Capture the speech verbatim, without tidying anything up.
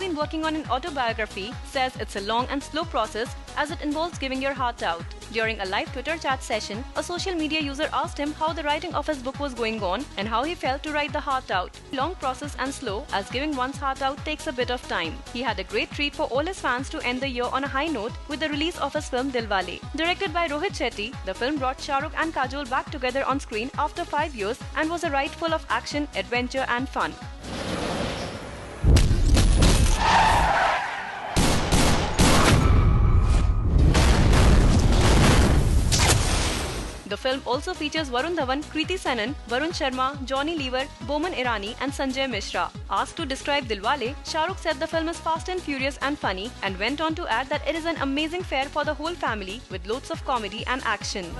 been working on an autobiography, says it's a long and slow process as it involves giving your heart out. During a live Twitter chat session, a social media user asked him how the writing of his book was going on and how he felt to write the heart out. Long process and slow, as giving one's heart out takes a bit of time. He had a great treat for all his fans to end the year on a high note with the release of his film Dilwale. Directed by Rohit Shetty, the film brought Shah Rukh and Kajol back together on screen after five years and was a ride full of action, adventure and fun. The film also features Varun Dhawan, Kriti Sanon, Varun Sharma, Johnny Lever, Boman Irani and Sanjay Mishra. Asked to describe Dilwale, Shah Rukh said the film is fast and furious and funny and went on to add that it is an amazing fare for the whole family with loads of comedy and action.